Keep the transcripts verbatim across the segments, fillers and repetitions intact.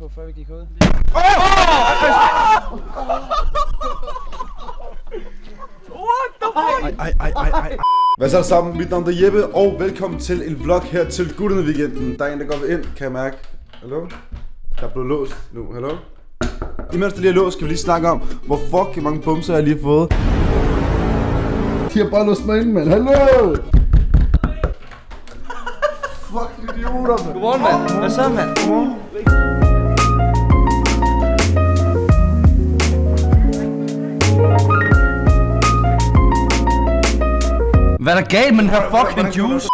vente på, før vi gik ud. Åh! What the fuck? Ej, ej, ej, ej. Hvad så sammen? Mit navn er Jeppe, og velkommen til en vlog her til Gutterne Weekenden. Der er en, der går ind, kan jeg mærke. Hallo? Der er blevet låst nu. Hallo? Imens der lige er låst, kan vi lige snakke om, hvor fucking mange bumser jeg lige har fået. De har bare låst mig ind, mand. Hallo! Fuck idioter, mand. Godmorgen, mand. Hvad så, mand? Godmorgen. Hvad er der galt med den her fucking juice?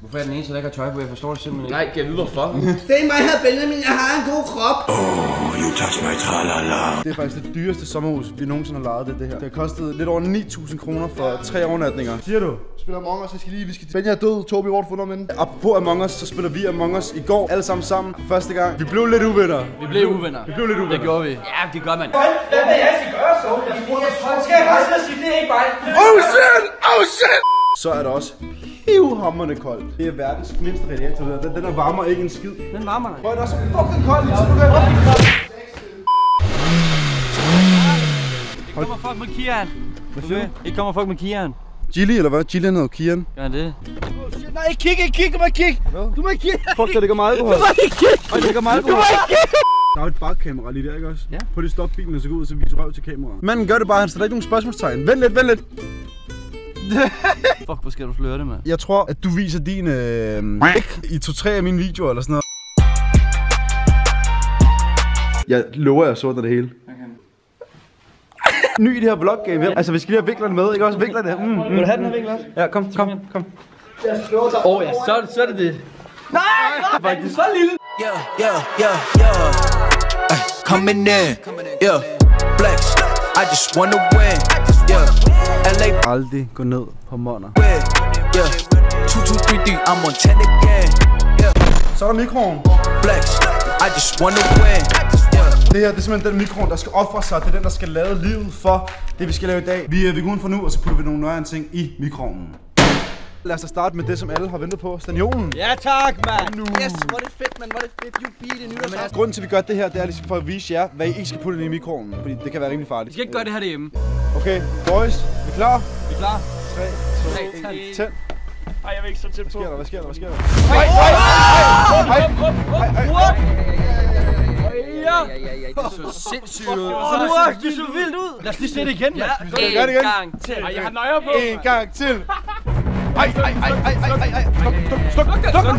Hvorfor er den eneste, der ikke har tøj på? Jeg forstår det simpelthen ikke. Nej, kan jeg vide hvorfor? Se mig her, Benjamin. Jeg har en god krop. Oh, you touch my tralala. Det er faktisk det dyreste sommerhus, vi nogensinde har lejet, det, det her. Det har kostet lidt over ni tusind kroner for tre overnatninger. Siger du? Spiller Among Us, jeg skal lige, vi skal... Benja er død, Torbjørn, hvor har du fundet om hende? Apropos Among Us, så spiller vi Among Us i går, alle sammen sammen. Første gang. Vi blev lidt uvenner. Vi blev uvenner. Vi blev lidt uvenner. Det gjorde vi. Ja, det gør man. Hvad er det, jeg skal gøre så? Jeg skal rejse og sige, det er ikke mig. Oh shit! Oh shit! Så er der også pivhamrende koldt. Det er verdens mindste radiator, der. Den, den der varmer ikke en skid. Den varmer dig. Prøv, det er også fucking koldt. Det kommer fuck med Kian. Hvad siger du? Det kommer fuck med Kian. Gilly eller hvad? Gilly hedder Kian. Gør det? Nej, ikke kig, ikke kig, du må ikke kig. Du må ikke kig. Fuck, der ligger meget alkohol. Du må ikke kig. Der ligger meget alkohol. Du må ikke kig. Der er jo et bakkamera lige der, ikke også? Ja. Prøv lige at stoppe bilen og så gå ud og så vise røv til kameraet. Manden gør det bare, han stiller ikke nogen spørgsmålstegn. Vent lidt, vent lidt. Fuck, hvor skal du flirte, mand? Jeg tror, at du viser din øh, i to-tre af mine videoer eller sådan noget. Jeg lover, jeg sortner det hele. Okay. Ny i det her vlog-game. Altså, vi skal lige have vinklerne med, ikke også? Vinklerne. Mm, mm. Vil du have den her vinkler? Ja, kom, kom, kom. Jeg slår dig. Åh, oh, ja, så, så er det det. Nej, det er faktisk så lille. Ja, ja, ja, ja. Kom ind, ja. Flex, I just wanna win, yeah. Aldrig gå ned på måneder. Så er der mikroen. Det her, det er simpelthen den mikroen, der skal ofre sig. Det er den, der skal lave livet for det, vi skal lave i dag. Vi, vi går udenfor nu, og så putter vi nogle nøjere ting i mikroen. Lad os da starte med det, som alle har ventet på. Stanionen. Ja tak, mand. Yes, hvor er det fedt, mand. Hvor er det fedt. You beat it, nytårsaften. Ja, grunden til, at vi gør det her, det er ligesom for at vise jer, hvad I ikke skal putte ind i mikroen. Fordi det kan være rimelig farligt. Vi skal ikke gøre det her derhjemme. Okay, boys. Vi er klar? Vi er klar. tre, to, et, tænd. Ej, jeg vil ikke så tæt på. Hvad sker der? Hvad sker der? Hej, hej, hej, hej, hej, hej, hej, hej, hej, det så sindssygt ud. Fuck, det så vildt ud. Lad os lige se det igen, mand. En gang til. Ej, jeg har nøjer på. En gang til. Ej, ej, ej, ej, ej, ej, sluk, sluk, sluk,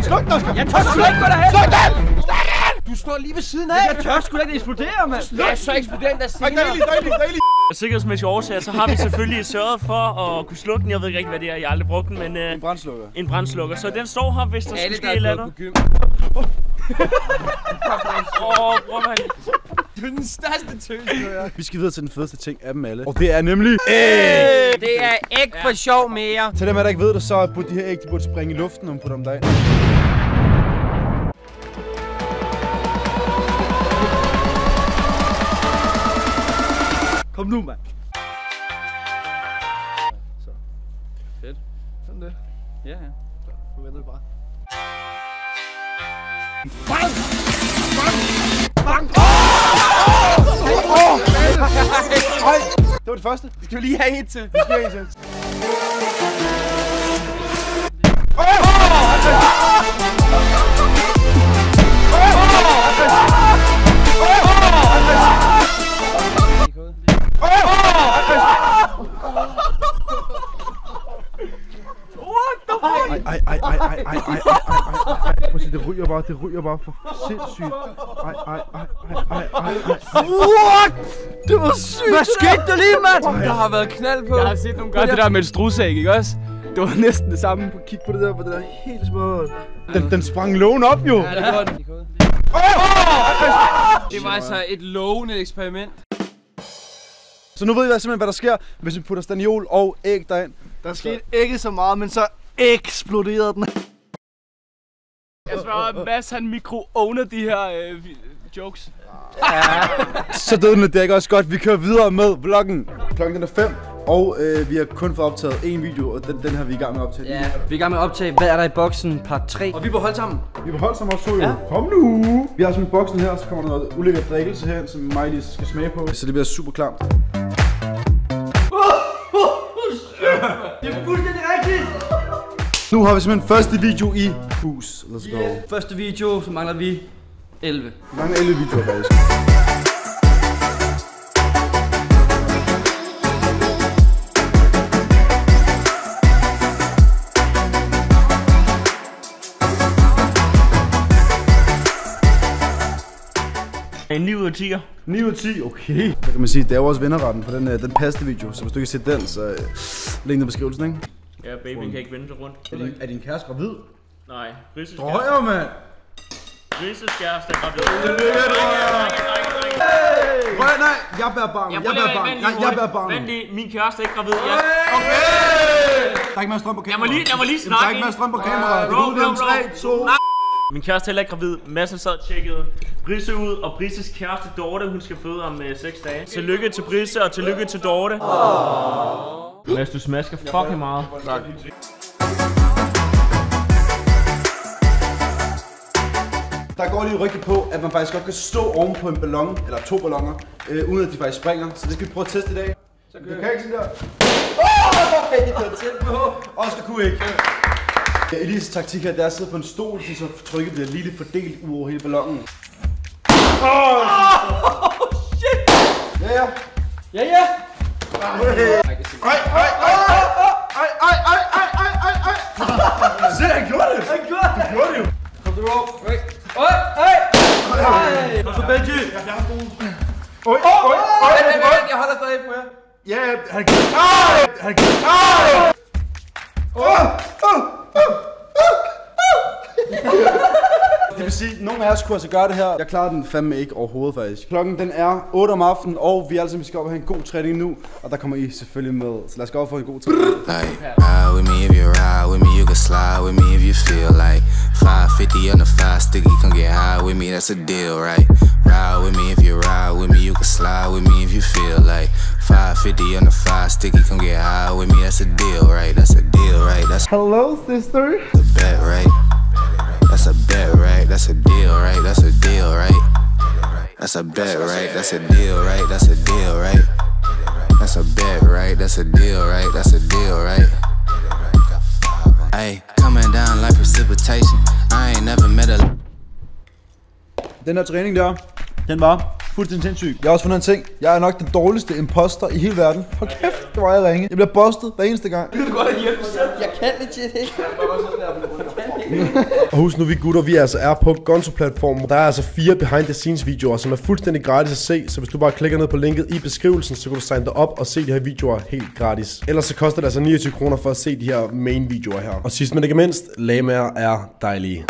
sluk, sluk. Jeg tør sgu ikke gå derhen. Sluk den! Sluk den! Du står lige ved siden af. Jeg tør sgu da ikke eksplodere, mand. Jeg er så eksploderende, der siger. Ej, dejlig, dejlig, dejlig. Af sikkerhedsmæssige årsager, så har vi selvfølgelig sørget for at kunne slukke den. Jeg ved ikke rigtig, hvad det er. Jeg har aldrig brugt den, men... Øh, en brandslukker. En brandslukker. Så den står her, hvis der skal ske eller andet. Åh, bror, man. Du er den største tøse, jeg. Vi skal videre til den fedeste ting af dem alle. Og det er nemlig æg! Det er æg for sjov mere. Til dem, der ikke ved det, så burde de her æg, de burde springe i luften, når man putter dem derind. Kom nu, mand. Så. Fedt. Sådan det. Ja, ja. Så, nu venter vi bare. Bang! Bang! Bang! Åh! Åh! Hej! Det var det første. Det skal vi lige have en til. Vi skal have en til. Ej, ej, ej, ej, ej, ej, ej, ej, prøv at se, det ryger bare, det ryger bare for sindssygt. Ej, ej, ej, ej, ej, ej, ej. What? Det var sygt. Hvad skete der lige, mand? Der har været knald på. Jeg har set nogle gange det der med et strusæg, ikke også? Det var næsten det samme. Kig på det der, hvor det der helt små. Den, den sprang lågen op, jo. Ja, det var den. Det var altså et lovende eksperiment. Så nu ved I simpelthen, hvad der sker, hvis vi putter staniol og æg derind. Der skete ikke så meget, men så... eksploderede den. Jeg svarer, at Mads han mikro-owner de her øh, jokes. Ja. Så døden er det ikke også godt. Vi kører videre med vloggen. Klokken er fem. Og øh, vi har kun fået optaget en video, og den, den har vi i gang med at optage. Ja, vi er i gang med at optage, hvad er der i boksen, part tre. Og vi er på hold sammen. Vi er på hold sammen også, så jo. Ja. Kom nu! Vi har sådan en boksen her, og så kommer der noget ulækker drikkelse her, som mig lige skal smage på. Så det bliver super klamt. Det er fuldstændig rigtigt! Nu har vi simpelthen første video i hus. Let's go. Yeah. Første video, så mangler vi elleve. Vi mangler elleve videoer faktisk. ni ud af ti. ni ud af ti, okay. Der kan man sige, det er jo også vinderretten på den, den paste video, så hvis du ikke har set den, så øh, link i beskrivelsen, ikke? Ja, baby rundt. Kan ikke vende sig rundt. Er din, er din kæreste gravid? Nej, Risses kæreste. Drøjer, mand! Risses kæreste er gravid. Tillykke, drøjer! Drøjer, nej, jeg bærer barn, jeg bærer barn, nej, jeg bærer barn. Vent lige, min kæreste er ikke gravid, ja. Okay! Der er ikke mere strøm på kameraet. Jeg må lige snakke. Der er ikke mere strøm på kameraet. Det er nu tre, to... Min kæreste er heller ikke gravid. Madsen sad og tjekkede Brisse ud, og Brisses kæreste Dorte, hun skal føde om øh, seks dage. Tillykke til Brisse, og tillykke til Dorte. Oh. Mads, du smasker fucking meget. Tak. Der går lige rygtet på, at man faktisk godt kan stå oven på en ballon, eller to balloner, øh, uden at de faktisk springer. Så det skal vi prøve at teste i dag. Så kører. Du kan ikke sådan der. Åh, oh, det er tæt på. Oscar kunne ikke. Ja, Elises taktik her, det er at sidde på en stol, så trykket bliver lige lidt fordelt ud over hele ballonen. Åh, oh, oh, shit! Ja, ja. Ja, ja. Ej, ej, ej, ej, ej, ej, ej, ej, ej. Se, han gjorde det. Han gjorde det. Han gjorde det jo. Kom til Rob. Ej, ej, ej. Kom til Benji. Jeg har brug. Oj, oj, oj. Vent, vent, jeg holder stadig på jer. Ja, han gjorde det. Ej, han gjorde det. Ej. Åh, åh. Det vil sige, at nogle af os kunne altså gøre det her. Jeg klarer den fandme ikke overhovedet faktisk. Klokken den er otte om aftenen, og vi er altså, vi skal op og have en god træning nu. Og der kommer I selvfølgelig med, så lad os gå op og få en god træning. Hello sister. That's a bet, right? That's a deal, right? That's a deal, right? That's a bet, right? That's a deal, right? That's a deal, right? That's a bet, right? That's a deal, right? That's a deal, right? Hey, coming down like precipitation. I ain't never met a. Den her træning der, den var fuldstændig sindssyg. Jeg har også fundet en ting. Jeg er nok den dårligste imposter i hele verden. Hold kæft, det var jeg ringe. Jeg bliver bustet hver eneste gang. Det kan du godt have hjælp mig selv. Jeg kan legit ikke. Og husk nu, vi gutter, vi altså er på Gonzo-platformen. Der er altså fire behind-the-scenes videoer, som er fuldstændig gratis at se. Så hvis du bare klikker ned på linket i beskrivelsen, så kan du signe dig op og se de her videoer helt gratis. Ellers så koster det altså niogtyve kroner for at se de her main-videoer her. Og sidst men ikke mindst, lamaer er dejlige.